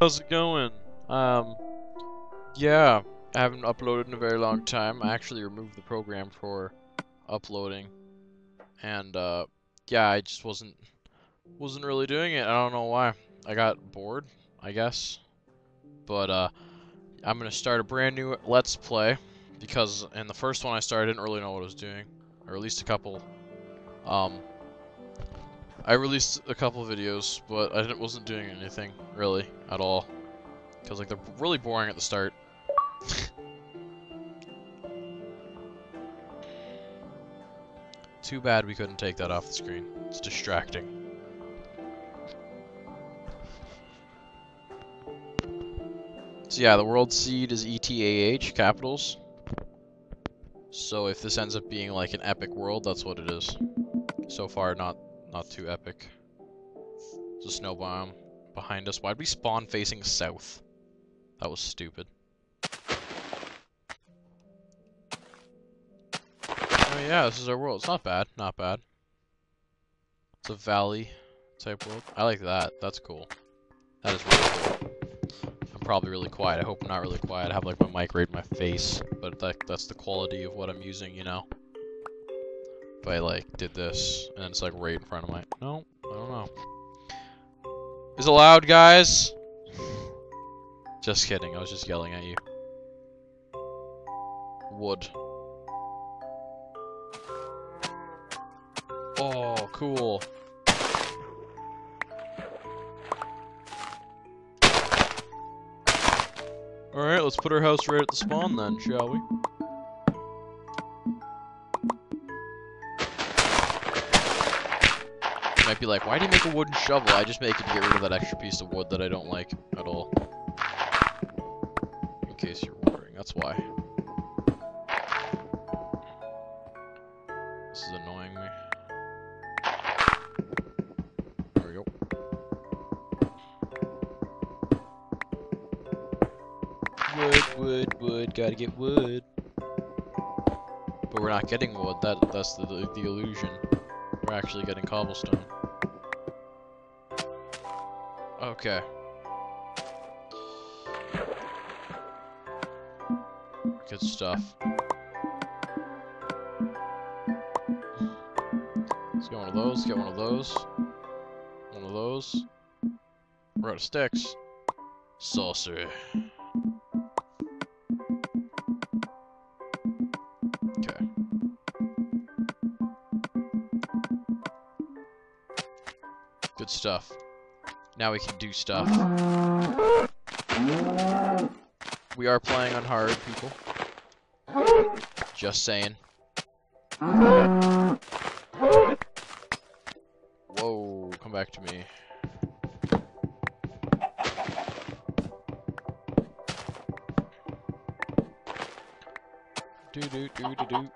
How's it going? Yeah, I haven't uploaded in a very long time. I actually removed the program for uploading, and yeah, I just wasn't really doing it. I don't know why. I got bored, I guess. But I'm gonna start a brand new Let's Play, because in the first one I started, I didn't really know what I was doing. I released a couple. I released a couple videos, but I wasn't doing anything really at all, because like they're really boring at the start. Too bad we couldn't take that off the screen. It's distracting. So yeah, the world seed is ETAH capitals. So if this ends up being like an epic world, that's what it is. So far, not too epic. There's a snow biome behind us. Why'd we spawn facing south? That was stupid. Oh yeah, this is our world. It's not bad, not bad. It's a valley type world. I like that. That's cool. That is really cool. I'm probably really quiet. I hope I'm not really quiet. I have like my mic right in my face, but that's the quality of what I'm using, you know? If I like did this and it's like right in front of my— no, I don't know. Is it loud, guys? Just kidding, I was just yelling at you. Wood. Oh, cool. Alright, let's put our house right at the spawn then, shall we? Might be like, why do you make a wooden shovel? I just make it to get rid of that extra piece of wood that I don't like at all. In case you're wondering, that's why. This is annoying me. There we go. Wood, gotta get wood. But we're not getting wood, that's the illusion. We're actually getting cobblestone. Okay. Good stuff. Let's get one of those, get one of those. One of those. We're out of sticks. Sorcery. Okay. Good stuff. Now we can do stuff. We are playing on hard, people. Just saying. Whoa, come back to me. Do-do-do-do-do.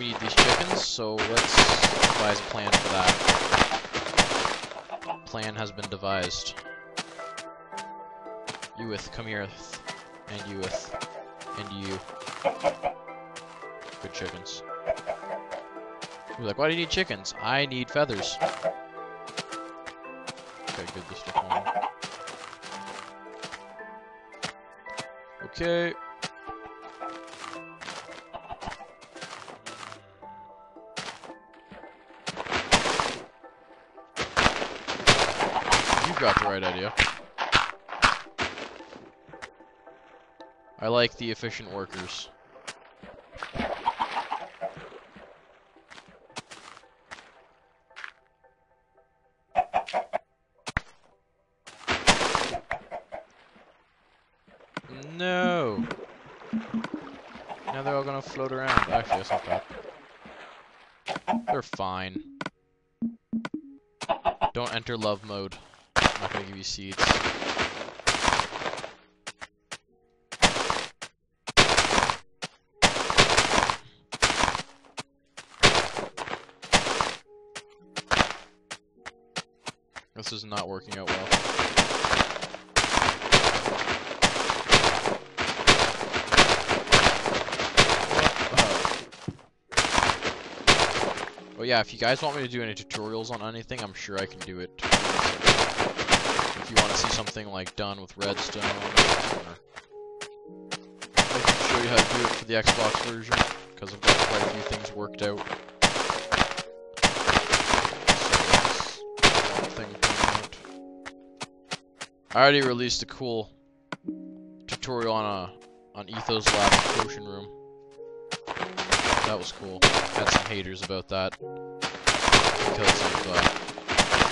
We need these chickens, so let's devise a plan for that. Plan has been devised. Youth, come here. And youth. And you. Good chickens. You're like, why do you need chickens? I need feathers. Okay, good, this stuff on. Okay. You got the right idea. I like the efficient workers. No! Now they're all gonna float around. Actually, that's not bad. They're fine. Don't enter love mode. I'm not gonna give you seeds. This is not working out well. Oh yeah, if you guys want me to do any tutorials on anything, I'm sure I can do it. see something like done with redstone, or I can show you how to do it for the Xbox version, because I've got quite a few things worked out. So that's one thing coming out. I already released a cool tutorial on ETAH's lab potion room. That was cool. Had some haters about that because of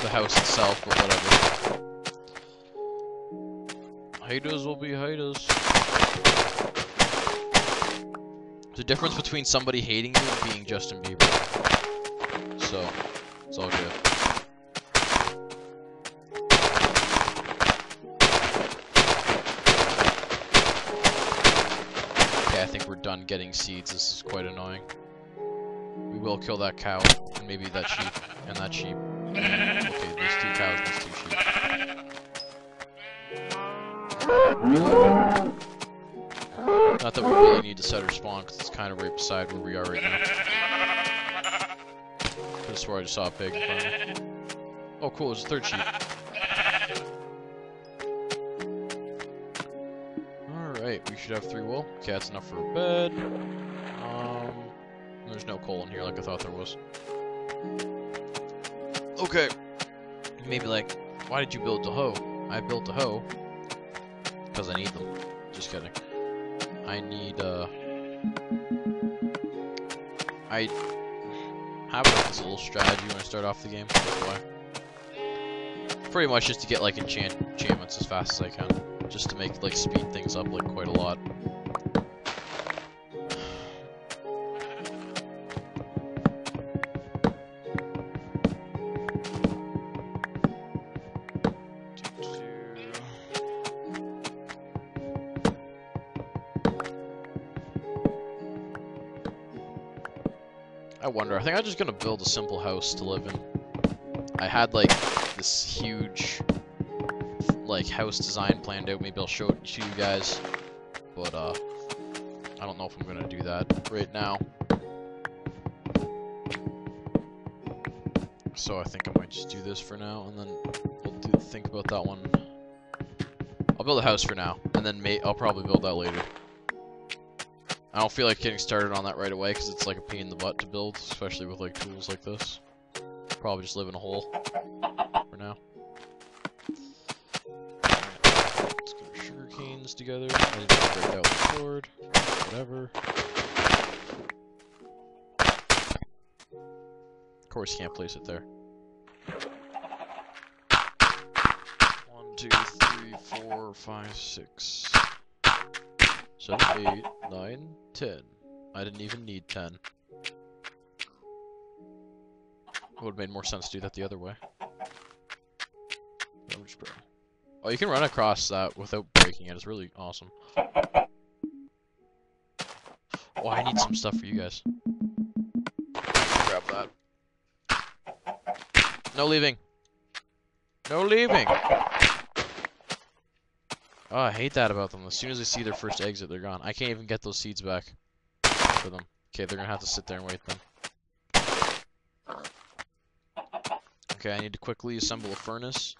the house itself or whatever. Haters will be haters. The difference between somebody hating you and being Justin Bieber. So it's all good. I think we're done getting seeds. This is quite annoying. We will kill that cow, and maybe that sheep, and that sheep. Okay, these two cows, these two sheep. Not that we really need to set our spawn, because it's kind of right beside where we are right now. That's where I just saw a pig. Oh, cool, there's a third sheep. We should have 3 wool. Okay, that's enough for a bed. There's no coal in here like I thought there was. Okay. Maybe like, why did you build the hoe? I built the hoe because I need them. Just kidding. I need, I have like this little strategy when I start off the game. Pretty much just to get like enchantments as fast as I can. Just to make, like, speed things up, like, quite a lot. I wonder, I think I'm just gonna build a simple house to live in. I had, like, this huge... like house design planned out. Maybe I'll show it to you guys, but I don't know if I'm gonna do that right now, so I think I might just do this for now, and then we'll think about that one. I'll build a house for now, and then I'll probably build that later. I don't feel like getting started on that right away, because it's like a pain in the butt to build, especially with like tools like this. Probably just live in a hole for now. Together. I need to break out the sword. Whatever. Of course, you can't place it there. 1, 2, 3, 4, 5, 6, 7, 8, 9, 10. I didn't even need 10. It would have made more sense to do that the other way. Oh, you can run across that without breaking it. It's really awesome. Oh, I need some stuff for you guys. Grab that. No leaving. No leaving. Oh, I hate that about them. As soon as they see their first exit, they're gone. I can't even get those seeds back for them. Okay, they're gonna have to sit there and wait then. Okay, I need to quickly assemble a furnace.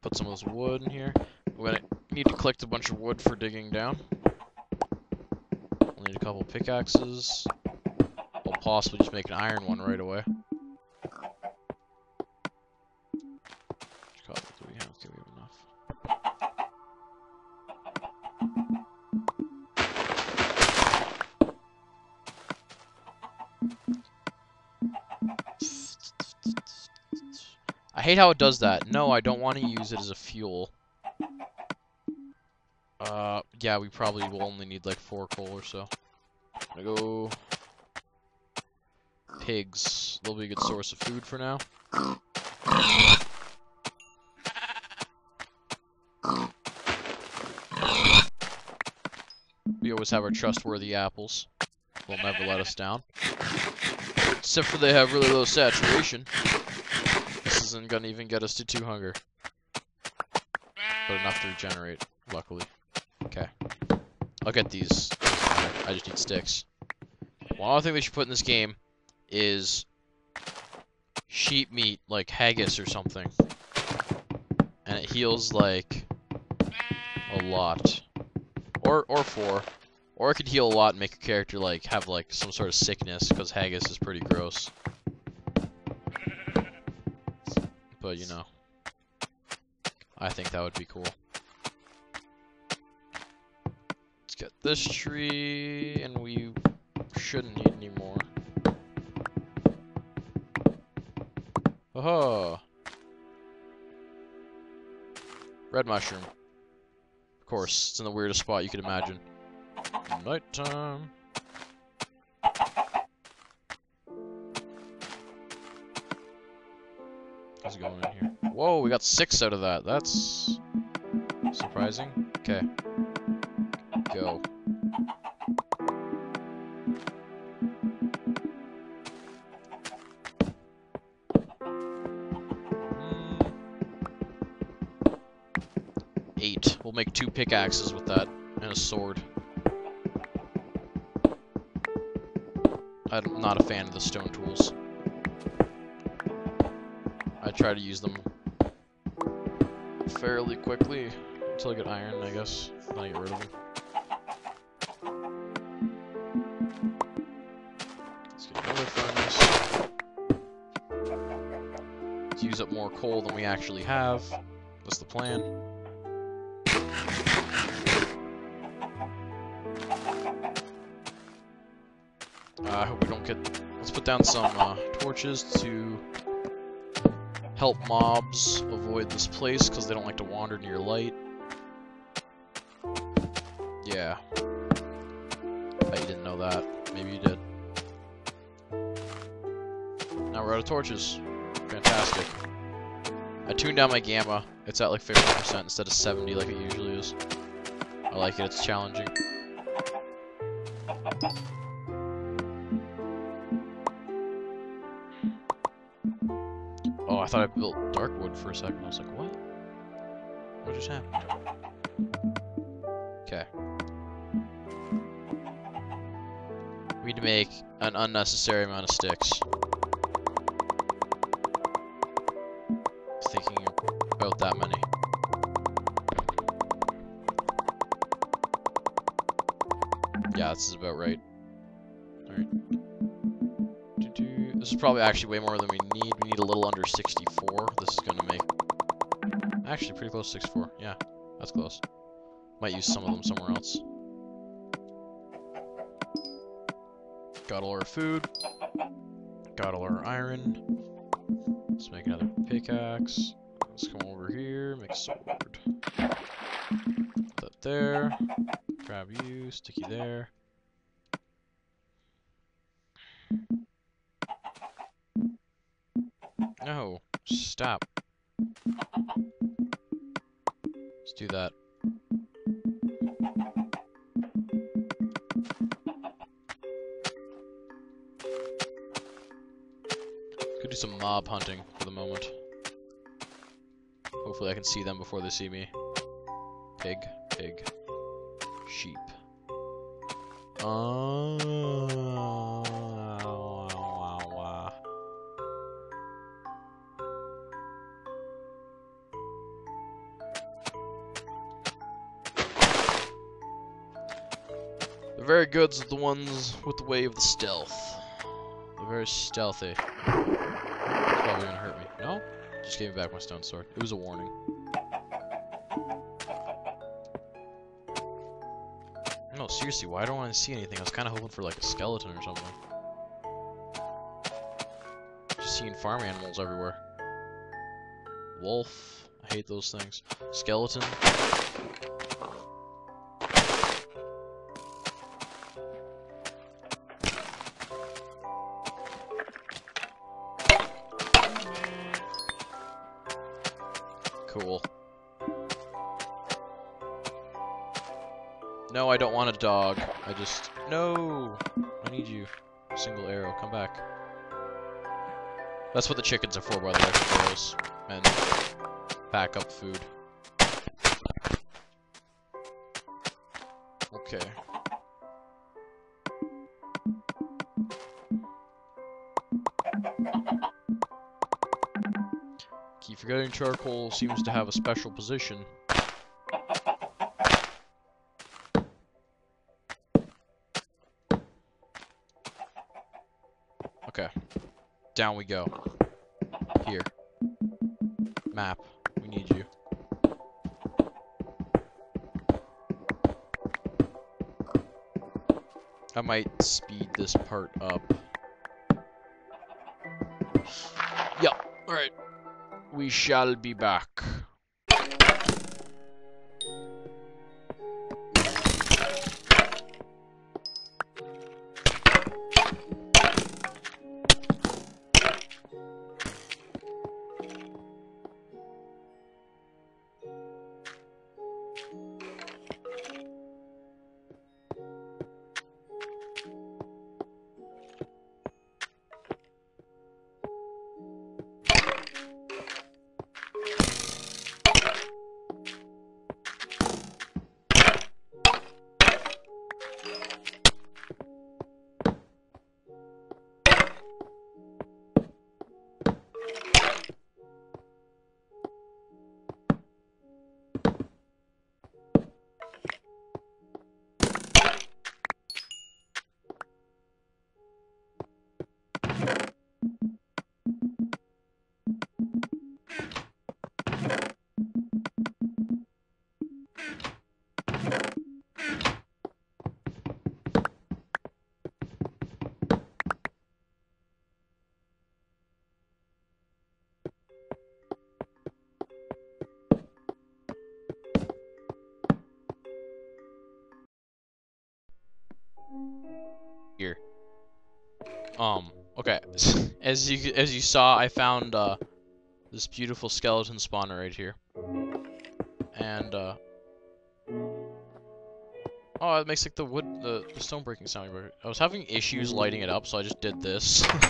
Put some of this wood in here. We're gonna need to collect a bunch of wood for digging down. We'll need a couple pickaxes. I'll possibly just make an iron one right away. Which copper do we have? Do we have enough? I hate how it does that. No, I don't want to use it as a fuel. Yeah, we probably will only need like 4 coal or so. I'm gonna go... pigs. They'll be a good source of food for now. We always have our trustworthy apples. They'll never let us down. Except for they have really low saturation. This isn't gonna even get us to 2 hunger. But enough to regenerate, luckily. Okay. I'll get these. I just need sticks. One other thing they should put in this game is sheep meat, like haggis or something. and it heals like a lot, or four, or it could heal a lot and make your character like have like some sort of sickness because haggis is pretty gross. But you know, I think that would be cool. Let's get this tree, and we shouldn't need any more. Oh, red mushroom. Of course, it's in the weirdest spot you could imagine. Nighttime. How's it going in here? Whoa, we got 6 out of that. That's surprising. Okay, go. We'll make 2 pickaxes with that and a sword. I'm not a fan of the stone tools. I try to use them fairly quickly until I get iron, I guess. Then I get rid of them. Let's get another furnace. Let's use up more coal than we actually have. That's the plan. I hope we don't get... Let's put down some torches to help mobs avoid this place because they don't like to wander near light. Yeah. Bet you didn't know that. Maybe you did. Now we're out of torches. Fantastic. I tuned down my gamma. It's at like 50% instead of 70 like it usually is. I like it. It's challenging. Oh, I thought I built dark wood for a second. I was like, what? What just happened? Okay. We need to make an unnecessary amount of sticks. Thinking about that many. Yeah, this is about right. Alright. This is probably actually way more than we need. We need a little under 64. This is gonna make... Actually, pretty close to 64. Yeah, that's close. Might use some of them somewhere else. Got all our food. Got all our iron. Let's make another pickaxe. Let's come over here, make a sword. Put that there. Grab you, sticky there. No, stop. Let's do that. Could do some mob hunting for the moment. Hopefully I can see them before they see me. Pig, pig, sheep. The very goods are the ones with the way of the stealth. They're very stealthy. It's probably gonna hurt me. No? Just gave me back my stone sword. It was a warning. No, seriously, why don't I see anything? I was kinda hoping for like a skeleton or something. Just seeing farm animals everywhere. Wolf. I hate those things. Skeleton. Cool. No, I don't want a dog. I just... No! I need you. Single arrow. Come back. That's what the chickens are for, by the way, for those. And pack up food. Okay. Forgetting charcoal seems to have a special position. Okay. Down we go. Here. Map. We need you. I might speed this part up. Yep. Alright. We shall be back. Okay, as you saw, I found, this beautiful skeleton spawner right here. And, oh, it makes, like, the stone breaking sound. I was having issues lighting it up, so I just did this. I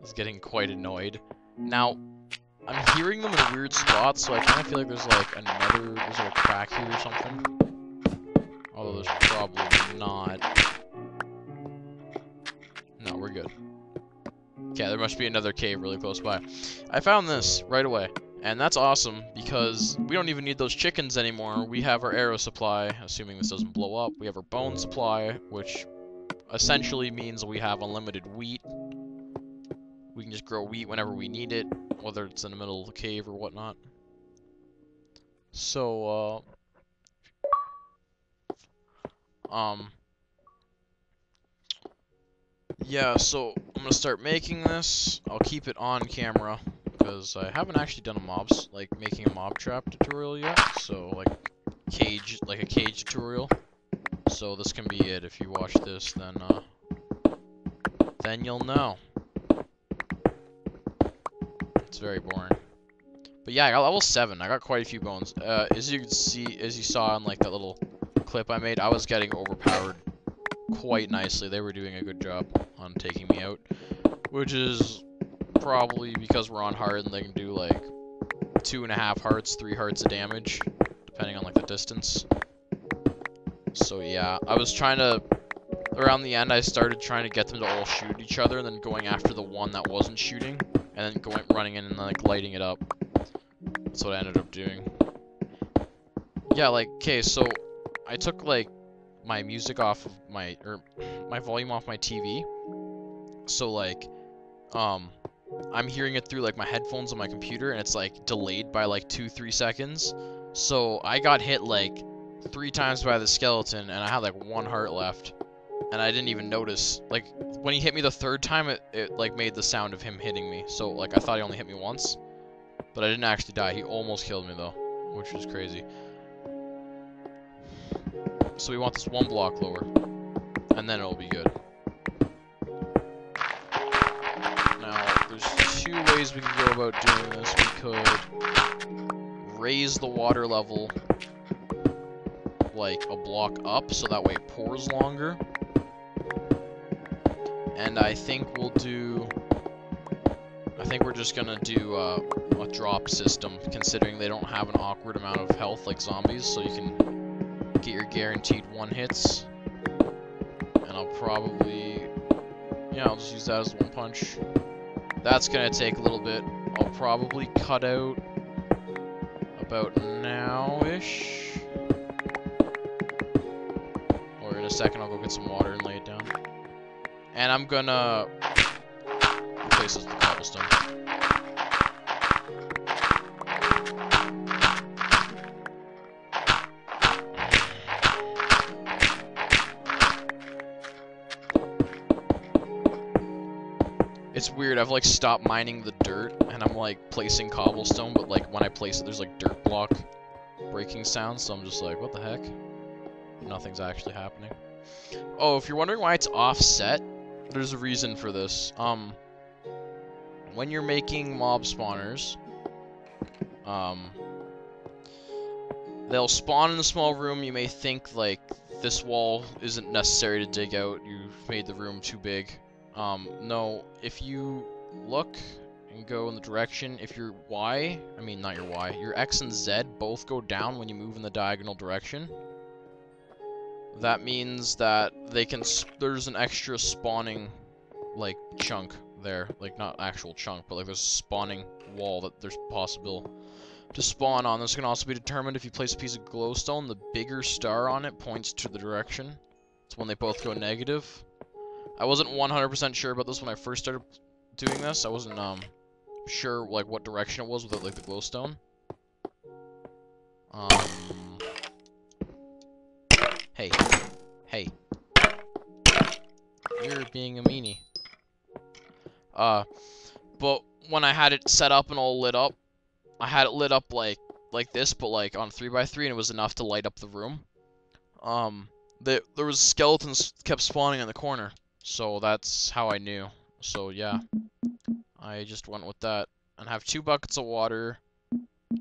was getting quite annoyed. Now, I'm hearing them in weird spots, so I kind of feel like there's, like, another, there's, like, a crack here or something. Although there's probably not. No, we're good. Okay, there must be another cave really close by. I found this right away, and that's awesome because we don't even need those chickens anymore. We have our arrow supply, assuming this doesn't blow up. We have our bone supply, which essentially means we have unlimited wheat. We can just grow wheat whenever we need it, whether it's in the middle of the cave or whatnot. So, yeah, so I'm gonna start making this. I'll keep it on camera because I haven't actually done a mobs, like making a mob trap tutorial yet. So like a cage tutorial. So this can be it. If you watch this, then you'll know. It's very boring. But yeah, I got level 7. I got quite a few bones. As you can see, as you saw in like that little clip I made, I was getting overpowered quite nicely. They were doing a good job on taking me out, which is probably because we're on hard and they can do like 2.5 hearts, 3 hearts of damage, depending on like the distance. So yeah, I was trying to, around the end I started trying to get them to all shoot each other and then going after the one that wasn't shooting and then going running in and like lighting it up. That's what I ended up doing. Yeah, like, okay, so I took like my music off of my, or my volume off my TV, so like I'm hearing it through like my headphones on my computer and it's like delayed by like 2-3 seconds. So I got hit like 3 times by the skeleton and I had like 1 heart left and I didn't even notice. Like when he hit me the 3rd time, it like made the sound of him hitting me, so like I thought he only hit me once, but I didn't actually die. He almost killed me though, which was crazy. So we want this 1 block lower, and then it'll be good. Now, there's 2 ways we can go about doing this. We could raise the water level like a block up, so that way it pours longer. And I think we'll do... I think we're just gonna do a drop system, considering they don't have an awkward amount of health like zombies, so you can get your guaranteed 1 hits, and I'll probably, yeah, I'll just use that as 1 punch. That's gonna take a little bit. I'll probably cut out about now-ish. Or in a second, I'll go get some water and lay it down. And I'm gonna replace this with cobblestone. It's weird, I've like stopped mining the dirt and I'm like placing cobblestone, but like when I place it there's like dirt block breaking sounds, so I'm just like, what the heck? Nothing's actually happening. Oh, if you're wondering why it's offset, there's a reason for this. When you're making mob spawners, they'll spawn in a small room, you may think like this wall isn't necessary to dig out, you've made the room too big. No, if you look and go in the direction, if your Y, I mean not your Y, your X and Z both go down when you move in the diagonal direction, that means that they can, there's an extra spawning, like, chunk there. Like, not actual chunk, but like there's a spawning wall that there's possible to spawn on. This can also be determined if you place a piece of glowstone, the bigger star on it points to the direction. It's when they both go negative. I wasn't 100% sure about this when I first started doing this. I wasn't sure like what direction it was without like the glowstone. Hey, hey, you're being a meanie. But when I had it set up and all lit up, I had it lit up like this, but like on 3x3, and it was enough to light up the room. There was skeletons kept spawning in the corner. So that's how I knew. So yeah, I just went with that. And have 2 buckets of water.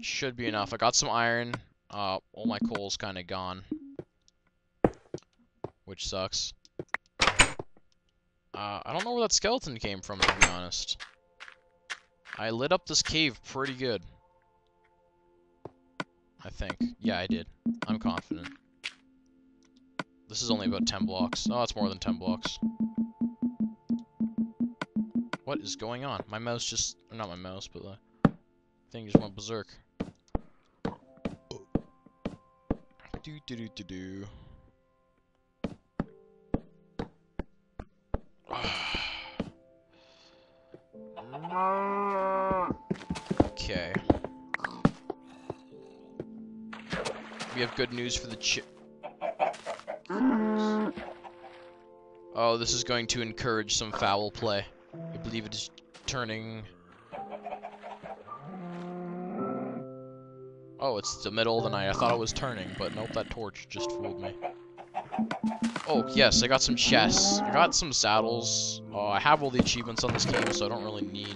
Should be enough. I got some iron. All my coal's kind of gone, which sucks. I don't know where that skeleton came from, to be honest. I lit up this cave pretty good, I think. Yeah, I did. I'm confident. This is only about 10 blocks. No, it's more than 10 blocks. What is going on? My mouse just... Not my mouse, but the thing just went berserk. Do-do-do-do-do. Okay. We have good news for the chip. Oh, this is going to encourage some foul play. I believe it is turning... Oh, it's the middle of the night. I thought it was turning, but nope, that torch just fooled me. Oh, yes, I got some chests. I got some saddles. Oh, I have all the achievements on this game, so I don't really need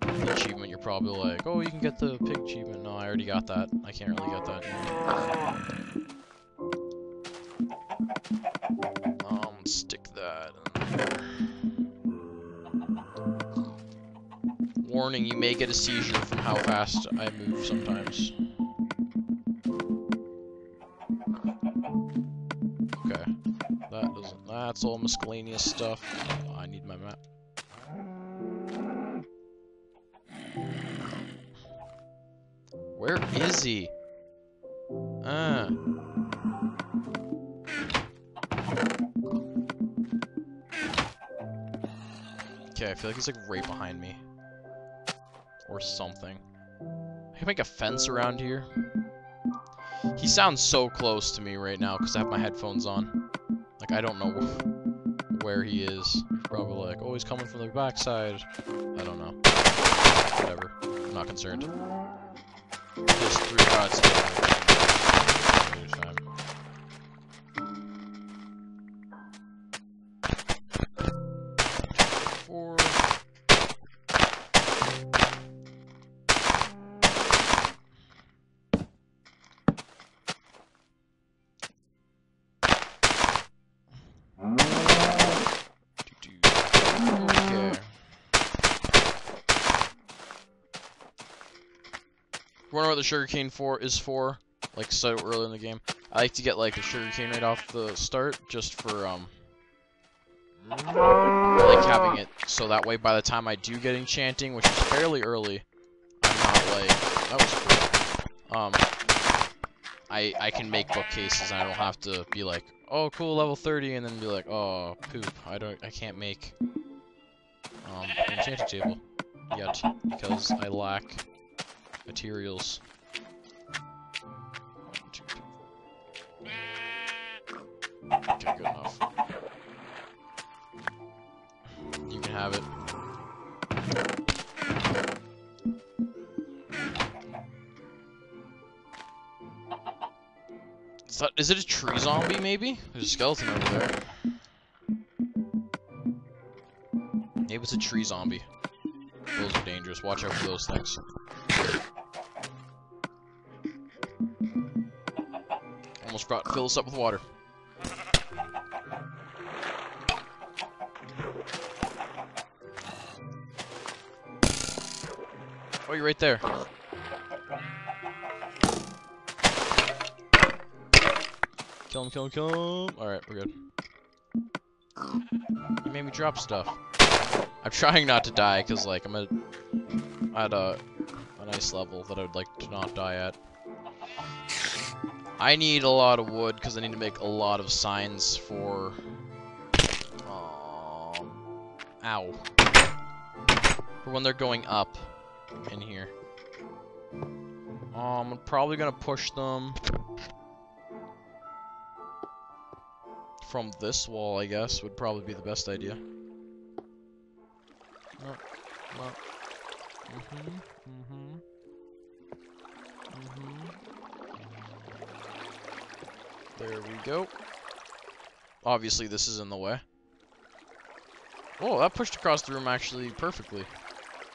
the achievement. You're probably like, oh, you can get the pig achievement. No, I already got that. I can't really get that anymore. Stick that in. Warning, you may get a seizure from how fast I move sometimes. Okay. That doesn't, that's all miscellaneous stuff. Oh, I need my map. Where is he? Okay, I feel like he's like right behind me. Or something. I can make a fence around here. He sounds so close to me right now because I have my headphones on. Like, I don't know where he is. Probably like, oh, he's coming from the backside. I don't know. Whatever. I'm not concerned. Just 3 shots. What the sugarcane is for, like so early in the game. I like to get like the sugarcane right off the start, just for like having it so that way by the time I do get enchanting, which is fairly early, I'm not like, that was cool. I can make bookcases and I don't have to be like, oh cool, level 30, and then be like, oh poop, I can't make an enchanting table yet because I lack materials. Okay, good enough. You can have it. Is it a tree zombie, maybe? There's a skeleton over there. Maybe it's a tree zombie. Those are dangerous. Watch out for those things. Almost fill us up with water. Oh, you're right there. Kill him, kill him, kill him. Alright, we're good. You made me drop stuff. I'm trying not to die, because, like, I'm at a nice level that I would like to not die at. I need a lot of wood, because I need to make a lot of signs for... ow. For when they're going up in here. I'm probably gonna push them from this wall, I guess, would probably be the best idea. No, no. Mm-hmm, mm-hmm. Mm-hmm. There we go. Obviously, this is in the way. Oh, that pushed across the room actually perfectly.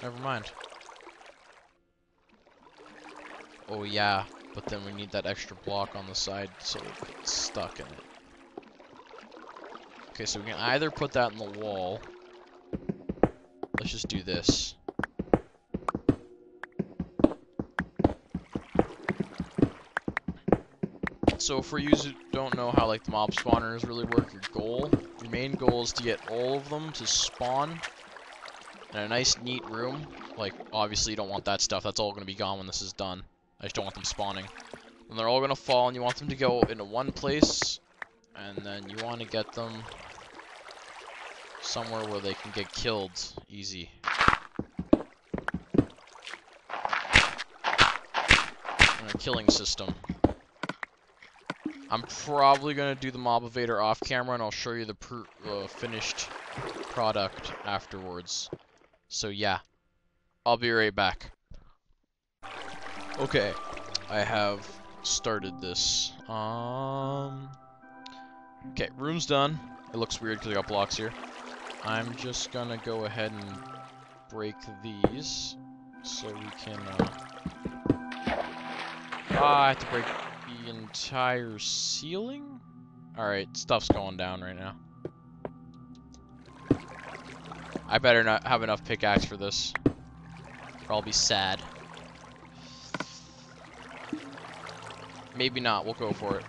Never mind. Oh yeah, but then we need that extra block on the side so it gets stuck in it. Okay, so we can either put that in the wall. Let's just do this. So for you who don't know how like the mob spawners really work, your main goal is to get all of them to spawn in a nice neat room. Like obviously you don't want that stuff, that's all gonna be gone when this is done. I just don't want them spawning. And they're all gonna fall, and you want them to go into one place, and then you want to get them somewhere where they can get killed easy. And a killing system. I'm probably gonna do the mob evader off camera, and I'll show you the finished product afterwards. So yeah, I'll be right back. Okay, I have started this. Okay, room's done. It looks weird because I got blocks here. I'm just gonna go ahead and break these so we can. I have to break the entire ceiling. All right, stuff's going down right now. I better not have enough pickaxe for this, or I'll be sad. Maybe not, we'll go for it.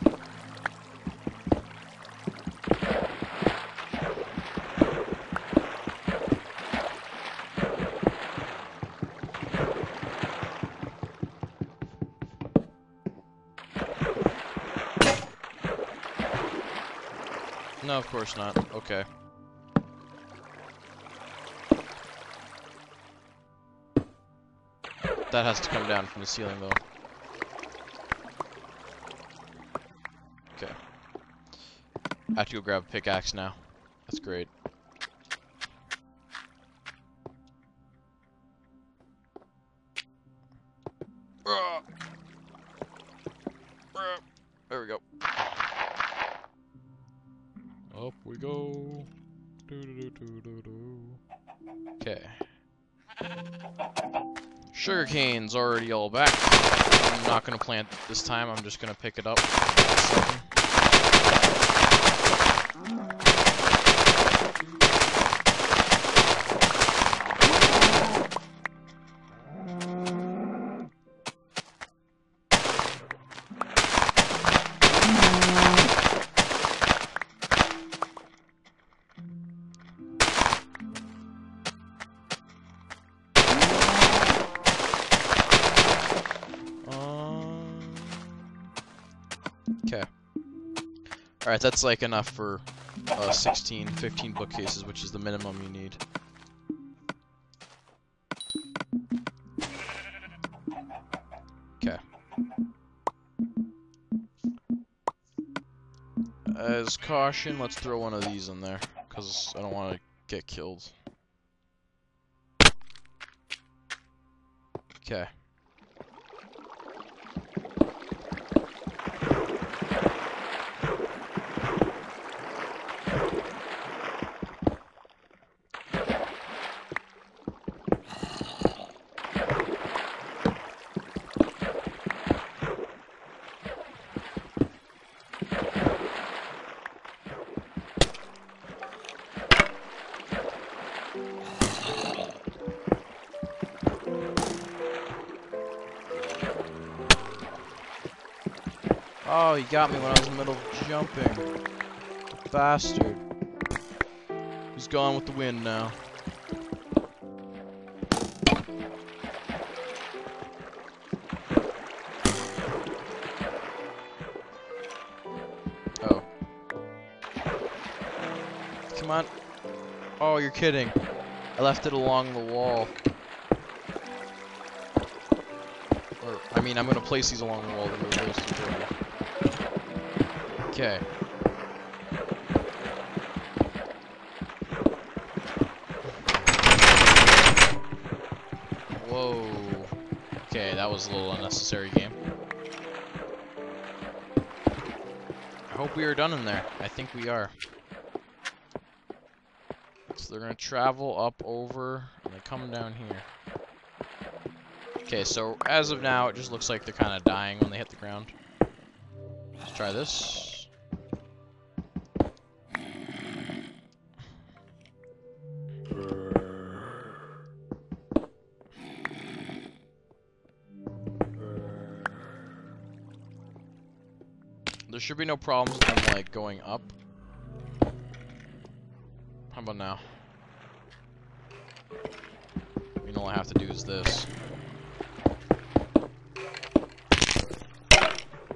No, of course not. Okay. That has to come down from the ceiling, though. I have to go grab a pickaxe now. That's great. There we go. Up we go. Okay. Sugarcane's already all back. I'm not gonna plant this time. I'm just gonna pick it up. Okay. Alright, that's like enough for 15 bookcases, which is the minimum you need. Okay. As caution, let's throw one of these in there, because I don't want to get killed. Okay. Oh, he got me when I was in the middle of jumping. Bastard. He's gone with the wind now. Oh. Come on. Oh, you're kidding. I left it along the wall. Or, I mean, I'm gonna place these along the wall to move those two. Okay. Whoa. Okay, that was a little unnecessary game. I hope we are done in there. I think we are. So they're gonna travel up over and they come down here. Okay, so as of now, it just looks like they're kind of dying when they hit the ground. Let's try this. There should be no problems with them, like, going up. How about now? I mean, all I have to do is this.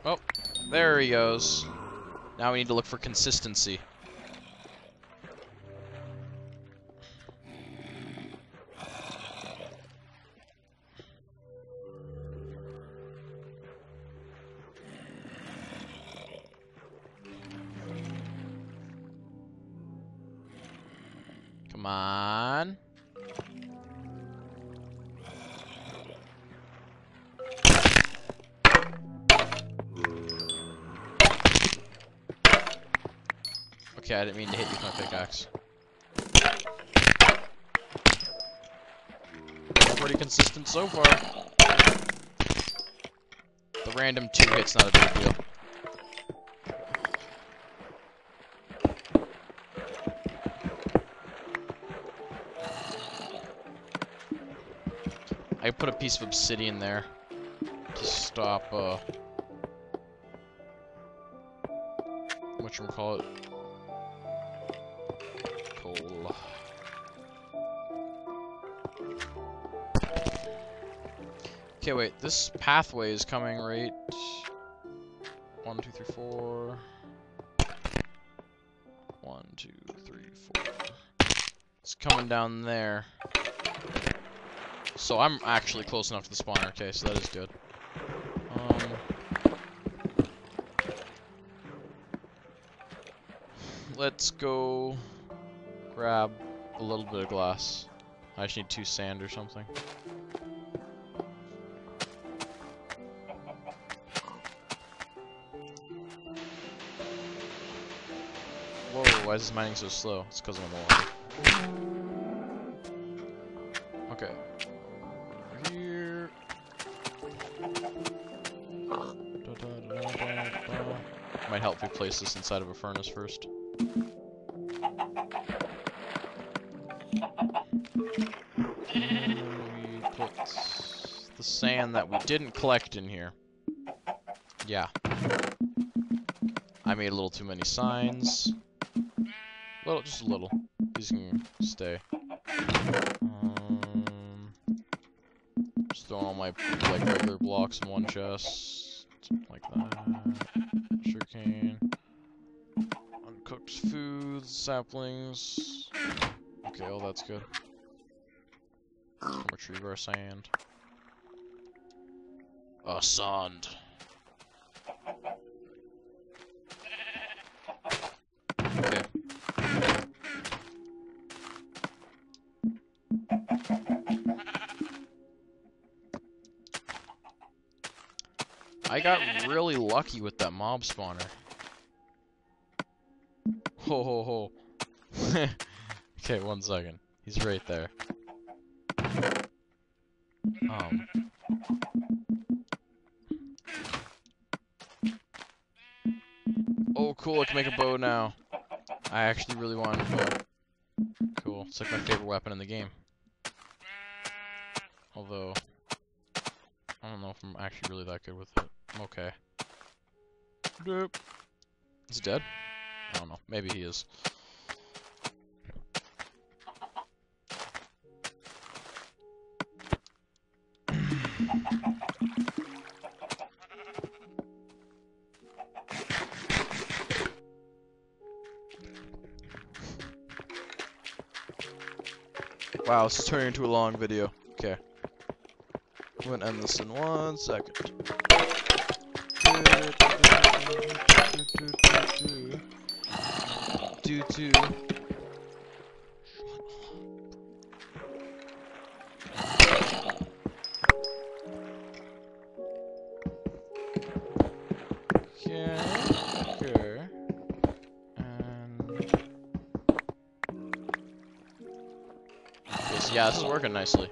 Oh, there he goes. Now we need to look for consistency. Come on. Okay, I didn't mean to hit you with my pickaxe. Pretty consistent so far. The random 2 hits, not a big deal. I put a piece of obsidian there to stop, whatchamacallit? Coal. Okay, wait, this pathway is coming right. 1, 2, 3, 4. 1, 2, 3, 4. It's coming down there. So I'm actually close enough to the spawner, okay, so that is good. Let's go grab a little bit of glass. I just need 2 sand or something. Whoa, why is this mining so slow? It's because I'm alone. Okay. Here. Might help me place this inside of a furnace first. And we put the sand that we didn't collect in here. Yeah. I made a little too many signs. Little, just a little. These can stay. Throwing all my regular blocks in one chest. something like that. Sugarcane. Uncooked foods, saplings. Okay, all that's good. We'll retrieve our sand. Sand. Okay. I got really lucky with that mob spawner. Ho ho ho. Okay, 1 second. He's right there. Oh cool, I can make a bow now. I actually really wanted a bow. Cool, it's like my favorite weapon in the game. Although, I don't know if I'm actually really that good with it. Okay. Doop. Is he dead? I don't know. Maybe he is. Wow, this is turning into a long video. Okay. I'm gonna end this in 1 second. Okay. Yeah, this is working nicely.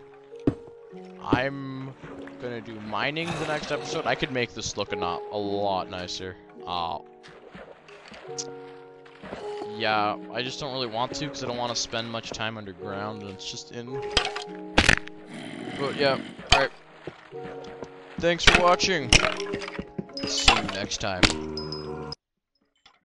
I'm gonna do mining the next episode. I could make this look a lot nicer. Yeah, I just don't really want to because I don't want to spend much time underground and it's just in. But yeah, alright. Thanks for watching. See you next time.